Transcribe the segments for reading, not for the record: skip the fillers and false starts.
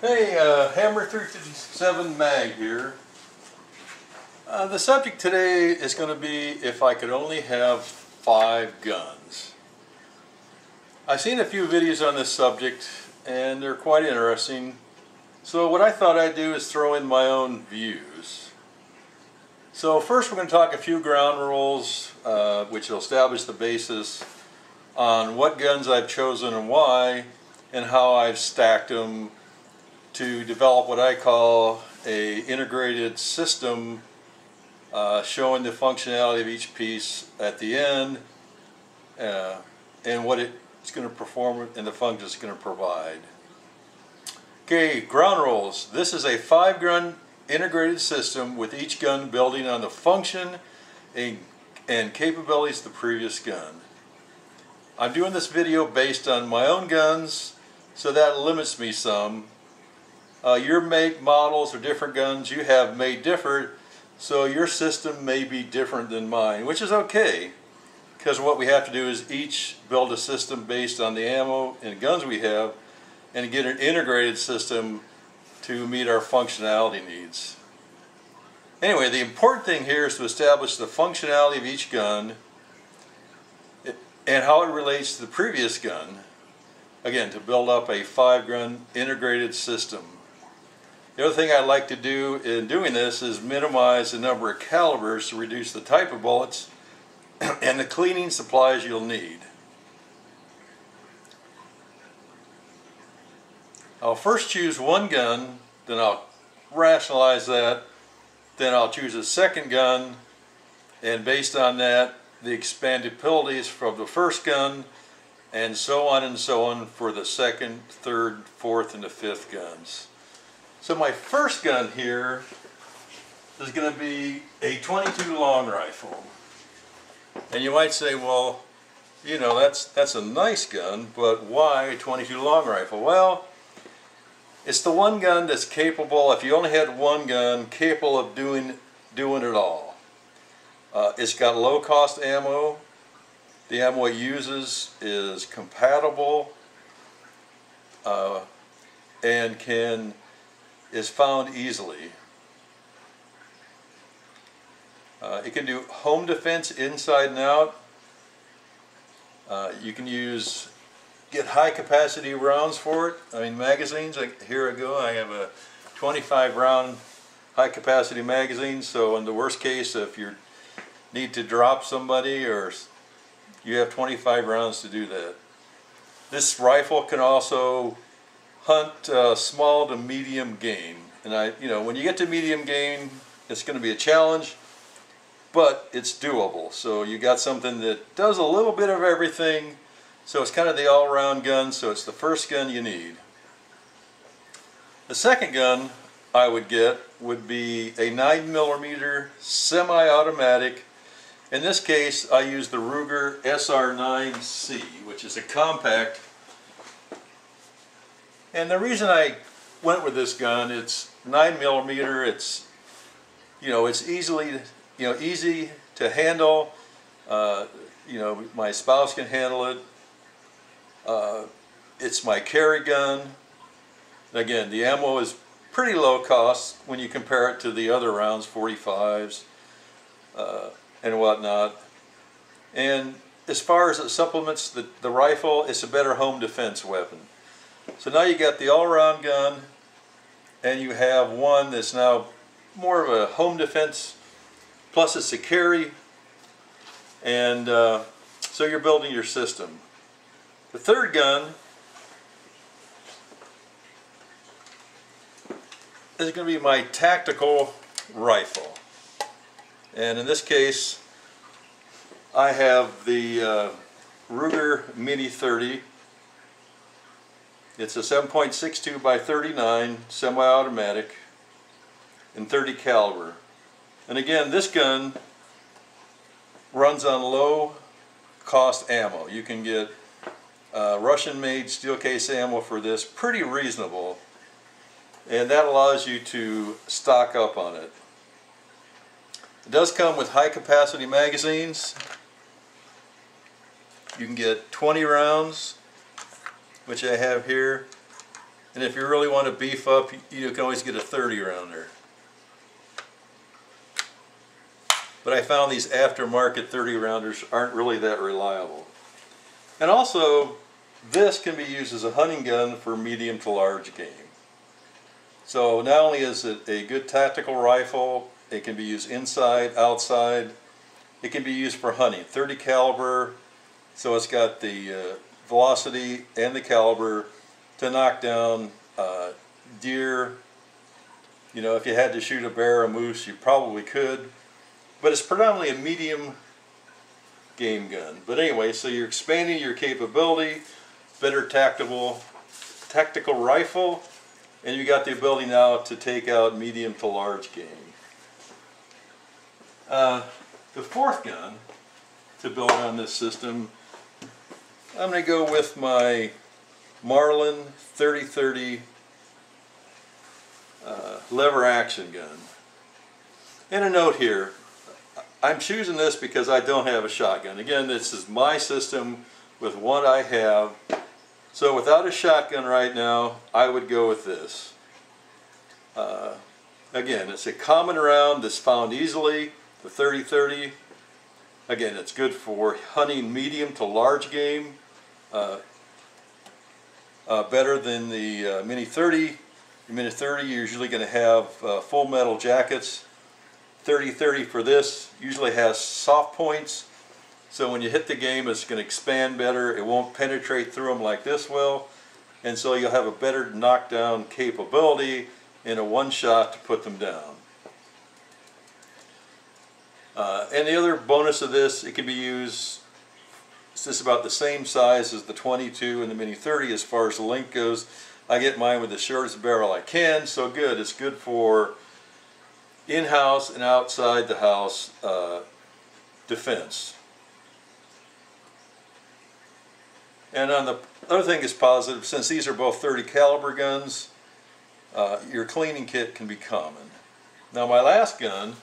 Hey, Hammer357Mag here. The subject today is going to be if I could only have 5 guns. I've seen a few videos on this subject and they're quite interesting. So what I thought I'd do is throw in my own views. So first we're going to talk a few ground rules which will establish the basis on what guns I've chosen and why, and how I've stacked them to develop what I call an integrated system, showing the functionality of each piece at the end and what it's going to perform and the function it's going to provide. Okay, ground rules. This is a 5-gun integrated system with each gun building on the function and capabilities of the previous gun. I'm doing this video based on my own guns, so that limits me some. Your make, models, or different guns you have may differ, so your system may be different than mine, which is okay, because what we have to do is each build a system based on the ammo and guns we have and get an integrated system to meet our functionality needs. Anyway, the important thing here is to establish the functionality of each gun and how it relates to the previous gun, again, to build up a 5-gun integrated system. The other thing I like to do in doing this is minimize the number of calibers to reduce the type of bullets and the cleaning supplies you'll need. I'll first choose one gun, then I'll rationalize that, then I'll choose a second gun, and based on that, the expanded abilities from the first gun, and so on for the second, third, fourth, and the fifth guns. So my first gun here is going to be a .22 long rifle. And you might say, well, you know, that's a nice gun, but why a .22 long rifle? Well, it's the one gun that's capable, if you only had one gun, capable of doing it all. It's got low cost ammo. The ammo it uses is compatible and is found easily. It can do home defense inside and out. You can get high capacity rounds for it. I mean, magazines. Here I go. I have a 25 round high capacity magazine. So in the worst case, if you need to drop somebody, or you have 25 rounds to do that. This rifle can also hunt small to medium game, and you know, when you get to medium game, it's going to be a challenge, but it's doable. So you got something that does a little bit of everything. So it's kind of the all-round gun. So it's the first gun you need. The second gun I would get would be a 9mm semi-automatic. In this case, I use the Ruger SR9C, which is a compact. And the reason I went with this gun, it's 9mm. It's, you know, it's easy to handle. You know, my spouse can handle it. It's my carry gun. And again, the ammo is pretty low cost when you compare it to the other rounds, 45s and whatnot. And as far as it supplements the rifle, it's a better home defense weapon. So now you got the all-round gun, and you have one that's now more of a home defense, plus it's a carry, and so you're building your system. The third gun is going to be my tactical rifle, and in this case I have the Ruger Mini 30. It's a 7.62 by 39 semi-automatic and 30 caliber. And again, this gun runs on low cost ammo. You can get Russian made steel case ammo for this, pretty reasonable, and that allows you to stock up on it. It does come with high capacity magazines. You can get 20 rounds, which I have here, And if you really want to beef up, you can always get a 30 rounder. But I found these aftermarket 30 rounders aren't really that reliable. And also, this can be used as a hunting gun for medium to large game. So not only is it a good tactical rifle, it can be used inside, outside. It can be used for hunting. 30 caliber, so it's got the velocity and the caliber to knock down deer. You know, if you had to shoot a bear or a moose, you probably could. But it's predominantly a medium game gun. But anyway, so you're expanding your capability, better tactical rifle, and you got the ability now to take out medium to large game. The fourth gun to build on this system, I'm going to go with my Marlin 30-30 lever action gun. And a note here, I'm choosing this because I don't have a shotgun. Again, this is my system with what I have. So without a shotgun right now, I would go with this. Again, it's a common round that's found easily, the 30-30. Again, it's good for hunting medium to large game. Better than the Mini 30. The Mini 30 you're usually going to have full metal jackets. 30-30 for this usually has soft points, so when you hit the game it's going to expand better, it won't penetrate through them like this will, and so you'll have a better knockdown capability in a one shot to put them down. And the other bonus of this, it can be used, it's just about the same size as the 22 and the Mini 30 as far as the length goes. I get mine with the shortest barrel I can, so good, it's good for in-house and outside the house defense. And on the other thing is positive, since these are both 30 caliber guns, your cleaning kit can be common. Now my last gun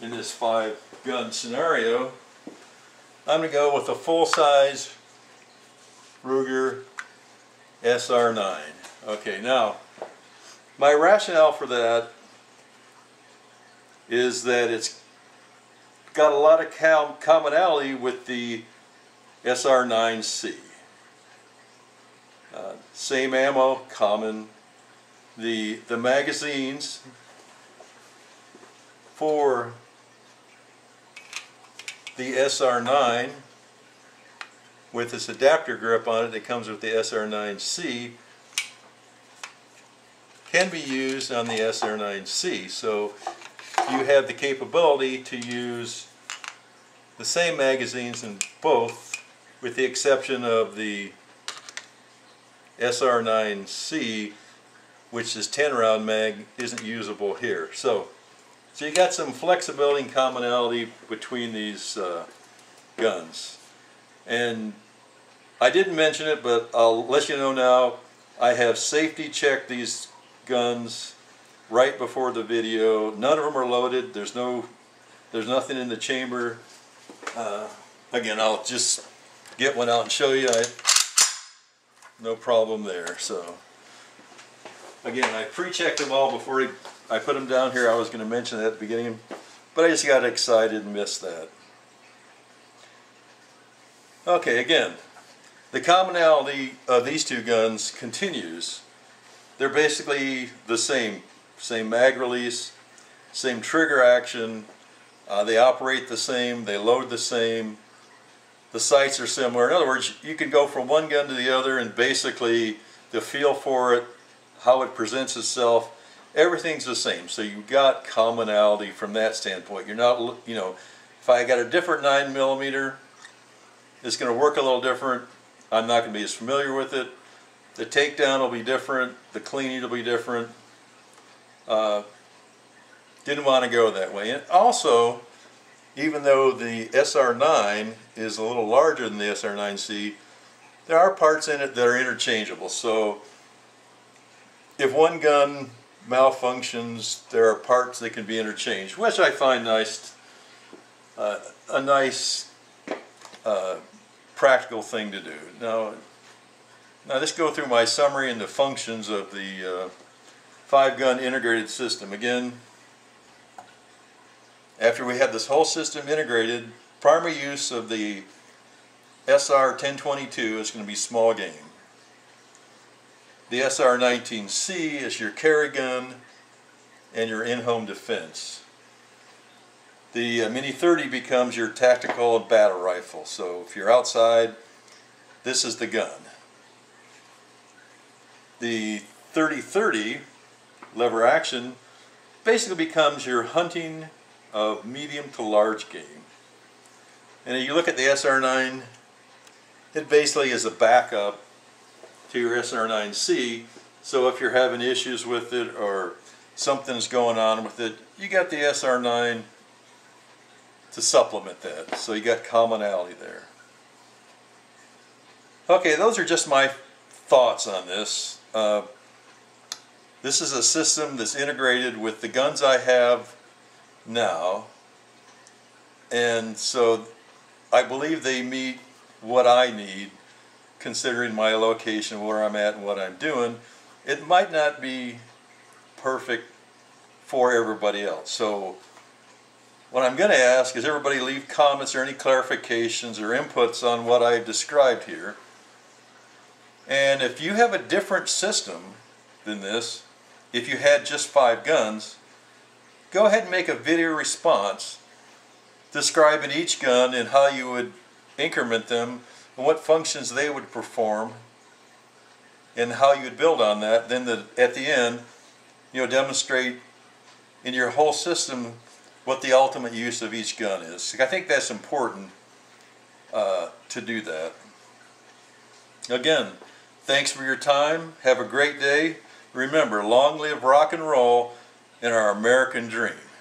in this 5-gun scenario, I'm going to go with a full-size Ruger SR9. Okay, now my rationale for that is that it's got a lot of commonality with the SR9C. Same ammo, common. The magazines for the SR9 with this adapter grip on it that comes with the SR9C can be used on the SR9C. So you have the capability to use the same magazines in both, with the exception of the SR9C, which is 10-round mag, isn't usable here. So you got some flexibility and commonality between these guns. And I didn't mention it, but I'll let you know now, I have safety checked these guns right before the video. None of them are loaded. There's nothing in the chamber. Again, I'll just get one out and show you. No problem there. So again, I pre-checked them all before I put them down here. I was going to mention that at the beginning, but I just got excited and missed that. Okay, again, the commonality of these two guns continues. They're basically the same. Same mag release, same trigger action, they operate the same, they load the same, the sights are similar. In other words, you can go from one gun to the other and basically the feel for it, how it presents itself, everything's the same. So you've got commonality from that standpoint. You're not, you know, if I got a different 9mm, it's going to work a little different. I'm not going to be as familiar with it. The takedown will be different, the cleaning will be different. Didn't want to go that way. And also, even though the SR9 is a little larger than the SR9C, there are parts in it that are interchangeable. So if one gun malfunctions, there are parts that can be interchanged, which I find nice, a nice practical thing to do. Now, Now let's go through my summary and the functions of the 5-gun integrated system. Again, after we have this whole system integrated, primary use of the SR-1022 is going to be small game. The SR-19C is your carry gun and your in-home defense. The Mini 30 becomes your tactical and battle rifle, so if you're outside, this is the gun. The 30-30 lever action basically becomes your hunting of medium to large game. And if you look at the SR9, it basically is a backup to your SR9C, so if you're having issues with it or something's going on with it, you got the SR9 to supplement that, so you got commonality there. Okay, those are just my thoughts on this. This is a system that's integrated with the guns I have now, and so I believe they meet what I need, considering my location, where I'm at, and what I'm doing. It might not be perfect for everybody else. So what I'm going to ask is everybody leave comments or any clarifications or inputs on what I've described here. And if you have a different system than this, if you had just 5 guns, go ahead and make a video response describing each gun and how you would increment them and what functions they would perform and how you would build on that. Then at the end, you know, demonstrate in your whole system what the ultimate use of each gun is. I think that's important to do that. Again, thanks for your time. Have a great day. Remember, long live rock and roll and our American dream.